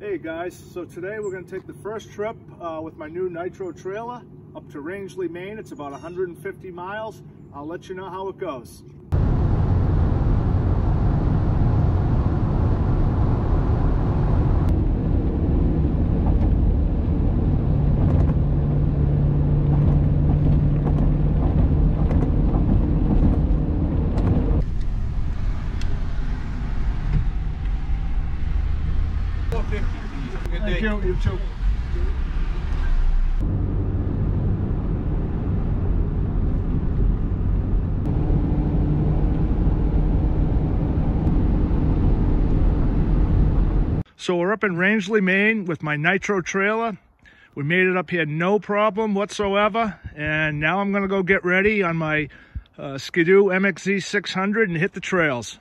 Hey guys, so today we're going to take the first trip with my new Nitro trailer up to Rangeley, Maine. It's about 150 miles. I'll let you know how it goes. Thank you, you too. So we're up in Rangeley, Maine with my Nitro trailer. We made it up here no problem whatsoever. And now I'm gonna go get ready on my Skidoo MXZ 600 and hit the trails.